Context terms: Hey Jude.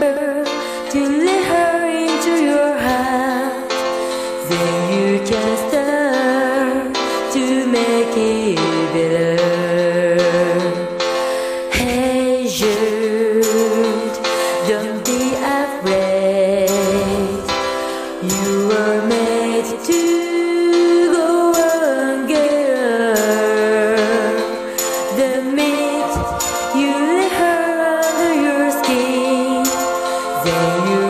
remember to let her into your heart. Then you can start to make it better. Hey Jude, don't be afraid. You were made to go on, girl. The minute you let her under your skin, then you